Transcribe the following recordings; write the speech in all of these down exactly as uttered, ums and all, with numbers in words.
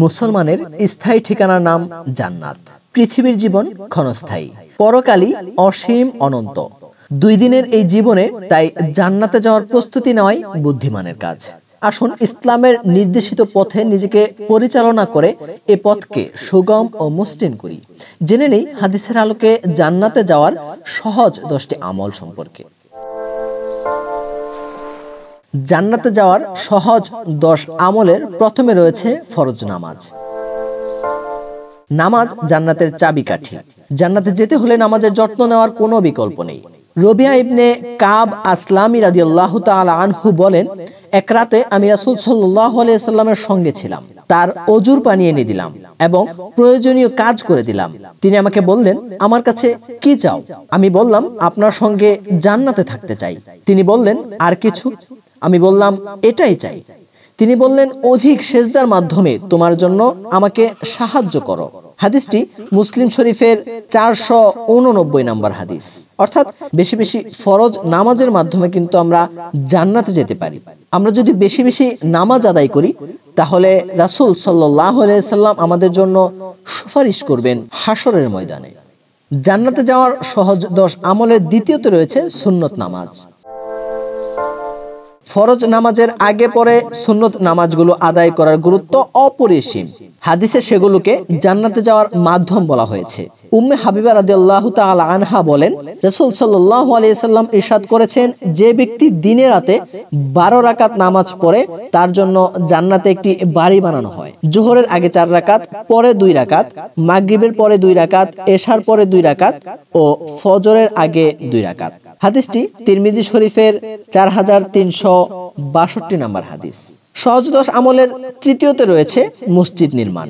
মুসলমানের স্থায়ী ঠিকানার নাম জান্নাত। পৃথিবীর জীবন ক্ষণস্থায়ী, পরকালই অসীম অনন্ত। দুই দিনের এই জীবনে তাই জান্নাতে যাওয়ার প্রস্তুতি নেওয়াই বুদ্ধিমানের কাজ। আসুন ইসলামের নির্দেশিত পথে নিজেকে পরিচালনা করে এ পথকে সুগম ও মসৃণ করি। জেনে নেই হাদিসের আলোকে জান্নাতে যাওয়ার সহজ দশটি আমল সম্পর্কে। জান্নাতে যাওয়ার সহজ দশ আমলের প্রথমে রয়েছে ফরজ নামাজ। নামাজ জান্নাতের চাবিকাঠি। জান্নাতে যেতে হলে নামাজের যত্ন নেওয়ার কোনো বিকল্প নেই। রুবাইয়া ইবনে কাব আসলামী রাদিয়াল্লাহু তাআলা আনহু বলেন, এক রাতে আমি রাসূল সাল্লাল্লাহু আলাইহি সাল্লামের সঙ্গে ছিলাম। তার অজুর পানি এনে দিলাম এবং প্রয়োজনীয় কাজ করে দিলাম। তিনি আমাকে বললেন, আমার কাছে কি চাও? আমি বললাম, আপনার সঙ্গে জান্নাতে থাকতে চাই। তিনি বললেন, আর কিছু? আমি বললাম, এটাই চাই। তিনি বললেন, অধিক সেজদার মাধ্যমে তোমার জন্য আমাকে সাহায্য করো। হাদিসটি মুসলিম শরীফের চারশো উননব্বই নম্বর হাদিস। অর্থাৎ বেশি বেশি ফরজ নামাজের মাধ্যমে কিন্তু আমরা জান্নাতে যেতে পারি। আমরা যদি বেশি বেশি নামাজ আদায় করি তাহলে রাসূল সাল্লাল্লাহু আলাইহি সাল্লাম আমাদের জন্য সুপারিশ করবেন হাশরের ময়দানে। জান্নাতে যাওয়ার সহজ দশ আমলের দ্বিতীয়তে রয়েছে সুন্নত নামাজ। ফরজ নামাজের আগে পরে সুন্নত নামাজগুলো আদায় করার গুরুত্ব অপরিসীম। হাদিসে সেগুলোকে জান্নাতে যাওয়ার মাধ্যম বলা হয়েছে। উম্মে হাবিবা রাদিয়াল্লাহু তাআলা আনহা বলেন, রাসূল সাল্লাল্লাহু আলাইহি সাল্লাম ইরশাদ করেছেন, যে ব্যক্তি দিনে রাতে বারো রাকাত নামাজ পড়ে তার জন্য জান্নাতে একটি বাড়ি বানানো হয়। জোহরের আগে চার রাকাত, পরে দুই রাকাত, মাগরিবের পরে দুই রাকাত, এশার পরে দুই রাকাত ও ফজরের আগে দুই রাকাত। হাদিসটি তিরমিজি শরীফের চার হাজার তিনশো বাষট্টি নম্বর হাদিস। সহজ দশ আমলের তৃতীয়তে রয়েছে মসজিদ নির্মাণ।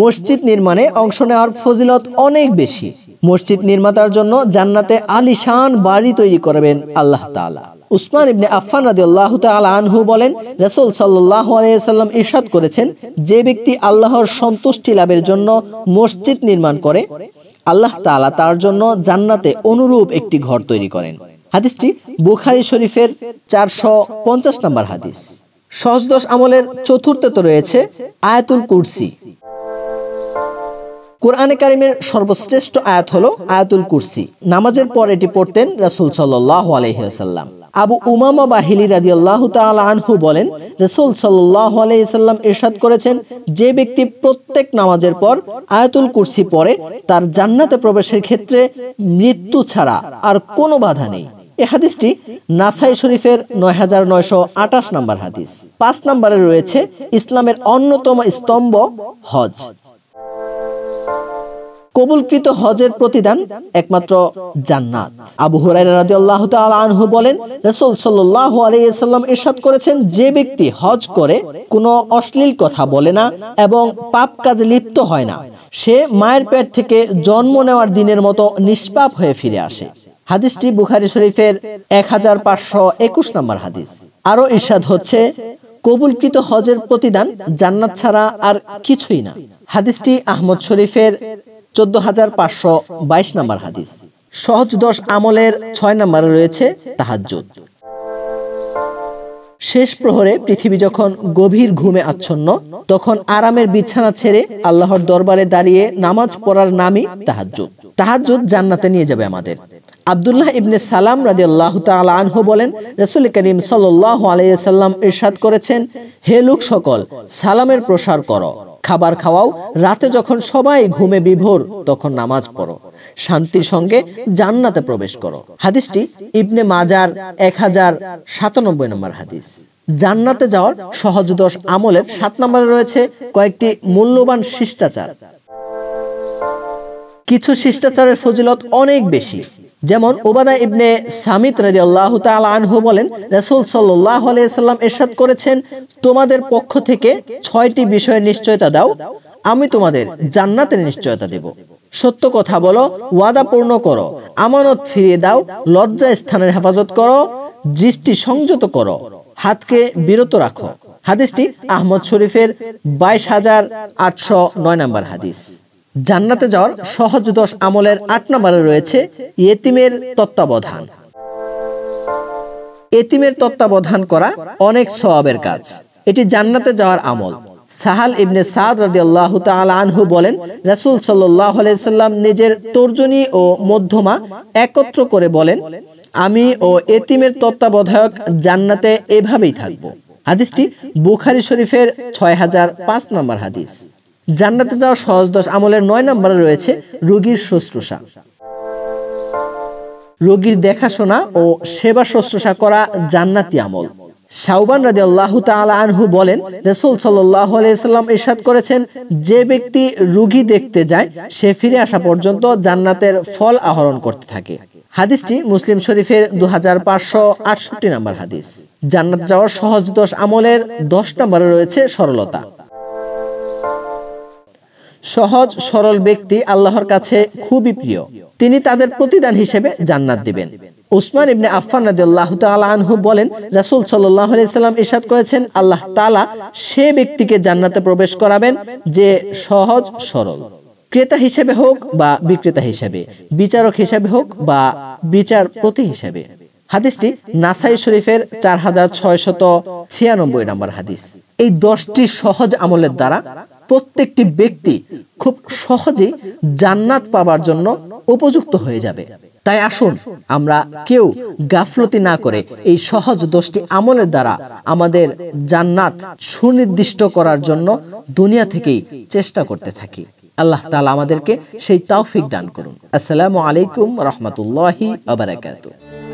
মসজিদ নির্মাণে অংশ নেওয়ার ফজিলত অনেক বেশি। মসজিদ নির্মাতার জন্য জান্নাতে আলিশান বাড়ি তৈরি করবেন আল্লাহ তাআলা। উসমান ইবনে আফফান রাদিয়াল্লাহু তাআলা আনহু বলেন, রাসূল সাল্লাল্লাহু আলাইহি সাল্লাম ইরশাদ করেছেন, যে ব্যক্তি আল্লাহর সন্তুষ্টি লাভের জন্য মসজিদ নির্মাণ করে আল্লাহ তাআলা তার জন্য জান্নাতে অনুরূপ একটি ঘর তৈরি করেন। হাদিসটি বুখারি শরীফের চারশো পঞ্চাশ নম্বর হাদিস। সহজ দশ আমলের চতুর্থে তো রয়েছে আয়াতুল কুরসি। কোরআনে কারিমের সর্বশ্রেষ্ঠ আয়াত হলো আয়াতুল কুরসি। নামাজের পর এটি পড়তেন রাসূল সাল্লাল্লাহু আলাইহি ওয়াসাল্লাম। আবু উমামা বাহিলি রাদিয়াল্লাহু তাআলা আনহু বলেন, রাসূল সাল্লাল্লাহু আলাইহি সাল্লাম ইরশাদ করেছেন, যে ব্যক্তি প্রত্যেক নামাজের পর আয়াতুল কুরসি পড়ে তার জান্নাতে প্রবেশের ক্ষেত্রে মৃত্যু ছাড়া আর কোনো বাধা নেই। এই হাদিসটি নাসাই শরীফের নয় হাজার নয়শো আঠাশ নম্বর হাদিস। পাঁচ নম্বরে রয়েছে ইসলামের অন্যতম স্তম্ভ হজ। কবুলকৃত হজের প্রতিদান একমাত্র জান্নাত। আবু হুরায়রা রাদিয়াল্লাহু তাআলা আনহু বলেন, রাসূল সাল্লাল্লাহু আলাইহি সাল্লাম ইরশাদ করেছেন, যে ব্যক্তি হজ করে কোনো অশ্লীল কথা বলে না এবং পাপ কাজে লিপ্ত হয় না, সে মায়ের পেট থেকে জন্ম নেওয়ার দিনের মতো নিষ্পাপ হয়ে ফিরে আসে। হাদিসটি বুখারী শরীফের এক হাজার পাঁচশো একুশ নম্বর হাদিস। আরো ইরশাদ হচ্ছে, কবুলকৃত হজের প্রতিদান জান্নাত ছাড়া আর কিছুই না। হাদিসটি আহমদ শরীফের চোদ্দ হাজার পাঁচশো বাইশ নম্বর হাদিস। সহজ দশ আমলের ছয় নম্বরে রয়েছে তাহাজ্জুদ। শেষ প্রহরে পৃথিবী যখন গভীর ঘুমে আচ্ছন্ন, তখন আরামের বিছানা ছেড়ে আল্লাহর দরবারে দাঁড়িয়ে নামাজ পড়ার নামই তাহাজ্জুদ। তাহাজ্জুদ জান্নাতে নিয়ে যাবে আমাদের। আবদুল্লাহ ইবনে সালাম রাদিয়াল্লাহু তাআলা আনহু বলেন, রাসূল করিম সাল্লাল্লাহু আলাইহি সাল্লাম ইরশাদ করেছেন, হে লোক সকল, সালামের প্রসার করো, খাবার খাওয়াও, রাতে যখন সবাই ঘুমে বিভোর তখন নামাজ পড়ো, শান্তির সঙ্গে জান্নাতে প্রবেশ করো। হাদিসটি ইবনে মাজার এক হাজার সাতানব্বই নম্বর হাদিস। জান্নাতে যাওয়ার সহজ দশ আমলের সাত নম্বরে রয়েছে কয়েকটি মূল্যবান শিষ্টাচার। কিছু শিষ্টাচারের ফজিলত অনেক বেশি। যেমন উবাদা ইবনে সামিত রাদিয়াল্লাহু তাআলা আনহু বলেন, রাসূল সাল্লাল্লাহু আলাইহি সাল্লাম ইরশাদ করেছেন, তোমাদের পক্ষ থেকে ছয়টি বিষয়ের নিশ্চয়তা দাও, আমি তোমাদের জান্নাতের নিশ্চয়তা দেব। সত্য কথা বলো, ওয়াদা পূর্ণ করো, আমানত ফিরিয়ে দাও, লজ্জা স্থানের হেফাজত করো, দৃষ্টি সংযত করো, হাতকে বিরত রাখো। হাদিসটি আহমদ শরীফের বাইশ হাজার আটশো নয় নম্বর হাদিস। জান্নাতে যাওয়ার সহজ দশ আমলের আট নম্বরে রয়েছে ইয়েতিমের তত্ত্বাবধান। ইয়েতিমের তত্ত্বাবধান করা অনেক সওয়াবের কাজ। এটি জান্নাতে যাওয়ার আমল। সাহাল ইবনে সাদ রাদিয়াল্লাহু তাআলা আনহু বলেন, রাসূল সাল্লাল্লাহু আলাইহি সাল্লাম নিজের তর্জনী ও মধ্যমা একত্র করে বলেন, আমি ও এতিমের তত্ত্বাবধায়ক জান্নাতে এভাবেই থাকব। হাদিসটি বুখারী শরীফের ছয় হাজার পাঁচ নম্বর হাদিস। জান্নাতে যাওয়ার সহজ দশ আমলের নয় নম্বরে রয়েছে রোগীর শুশ্রূষা। রোগীর দেখাশোনা ও সেবা শুশ্রূষা করা জান্নাতি আমল। শাওবান রাদিয়াল্লাহু তাআলা আনহু বলেন, রাসূল সাল্লাল্লাহু আলাইহি সাল্লাম ইরশাদ করেছেন, যে ব্যক্তি রোগী দেখতে যায় সে ফিরে আসা পর্যন্ত জান্নাতের ফল আহরণ করতে থাকে। হাদিসটি মুসলিম শরীফের দুই হাজার পাঁচশো আটষট্টি নম্বর হাদিস। জান্নাত যাওয়ার সহজ দশ আমলের দশ নম্বরে রয়েছে সরলতা। সহজ সরল ব্যক্তি আল্লাহর কাছে খুবই প্রিয়, তিনি তাদের প্রতিদান হিসেবে জান্নাত দিবেন। উসমান ইবনে আফফান রাদিয়াল্লাহু তাআলা আনহু বলেন, রাসূল সাল্লাল্লাহু আলাইহি সাল্লাম ইরশাদ করেছেন, আল্লাহ তাআলা সেই ব্যক্তিকে জান্নাতে প্রবেশ করাবেন যে সহজ সরল। ক্রেতা হিসেবে হোক বা বিক্রেতা হিসেবে, বিচারক হিসেবে হোক বা বিচারপতি হিসেবে। হাদিসটি নাসাই শরীফের চার হাজার ছয়শত ছিয়ানব্বই নম্বর হাদিস। এই দশটি সহজ আমলের দ্বারা প্রত্যেকটি ব্যক্তি খুব সহজেই জান্নাত পাবার জন্য উপযুক্ত হয়ে যাবে। তাই আসুন আমরা কেউ গাফলতি না করে এই সহজ দশটি আমলের দ্বারা আমাদের জান্নাত সুনির্দিষ্ট করার জন্য দুনিয়া থেকেই চেষ্টা করতে থাকি। আল্লাহ তাআলা আমাদেরকে সেই তাওফিক দান করুন। আসসালামু আলাইকুম ওয়া রাহমাতুল্লাহি ওয়া বারাকাতুহু।